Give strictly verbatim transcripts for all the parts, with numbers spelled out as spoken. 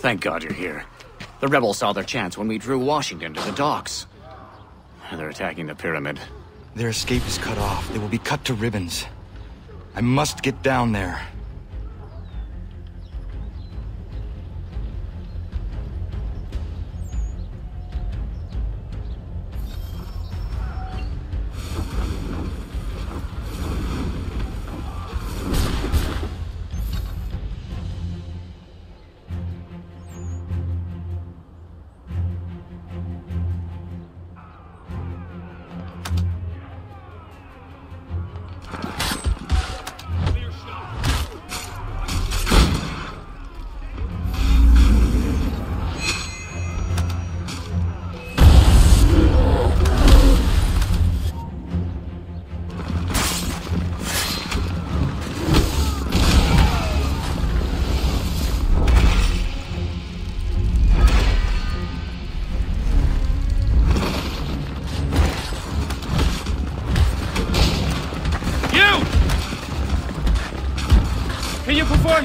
Thank God you're here. The rebels saw their chance when we drew Washington to the docks. They're attacking the pyramid. Their escape is cut off. They will be cut to ribbons. I must get down there.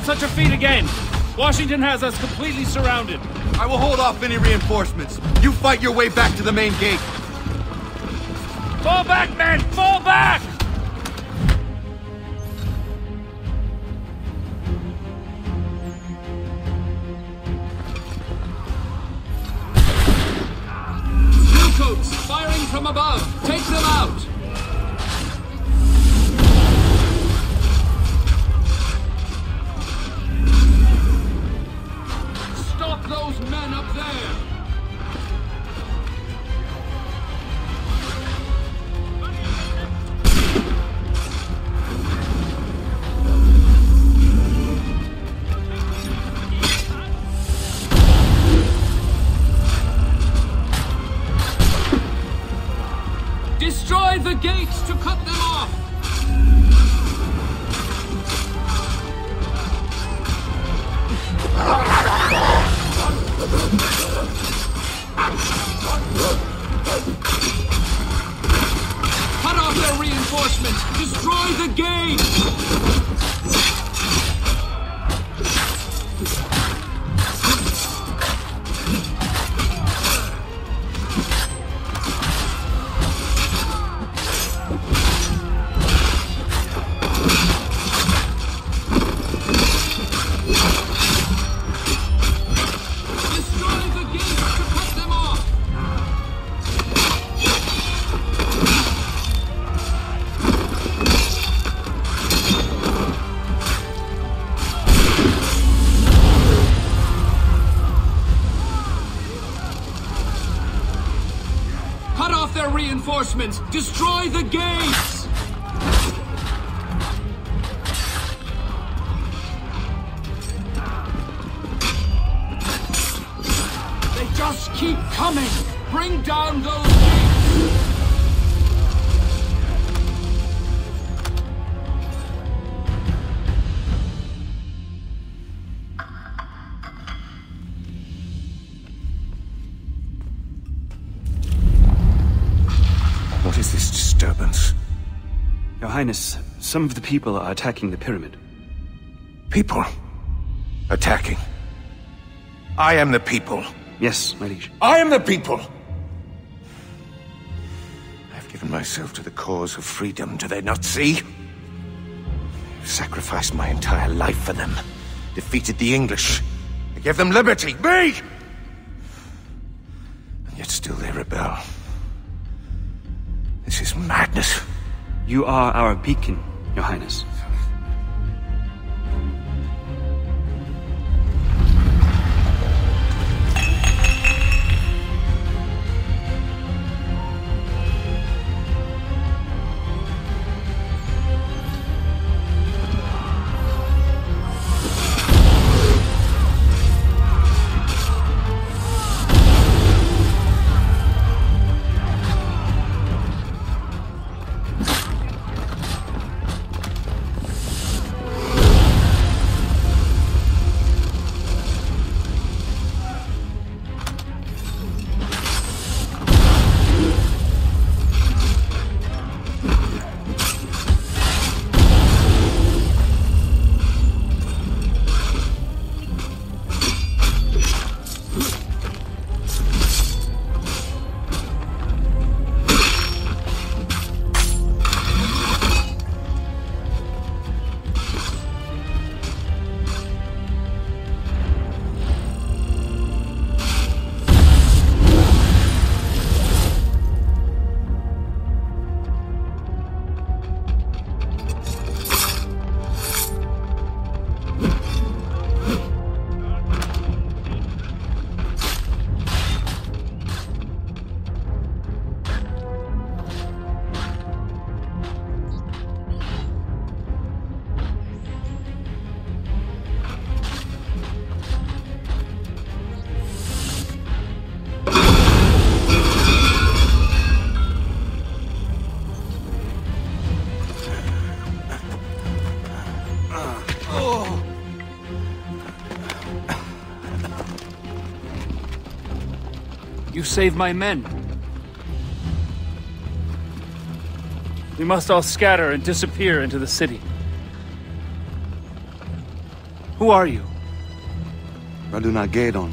Such a feat again. Washington has us completely surrounded. I will hold off any reinforcements. You fight your way back to the main gate. Fall back, men! Fall back! Bluecoats firing from above. Take them out! Destroy the gates to cut them off! Cut off their reinforcements! Destroy the gates! Reinforcements, destroy the gates! They just keep coming! Bring down those gates! Your Highness, some of the people are attacking the pyramid. People? Attacking? I am the people. Yes, my liege. I am the people! I have given myself to the cause of freedom. Do they not see? I have sacrificed my entire life for them. Defeated the English. I gave them liberty. Me! And yet still they rebel. This is madness. You are our beacon, Your Highness. You saved my men. We must all scatter and disappear into the city. Who are you? Radunagadon.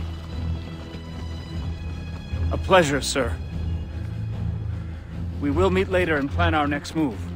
A pleasure, sir. We will meet later and plan our next move.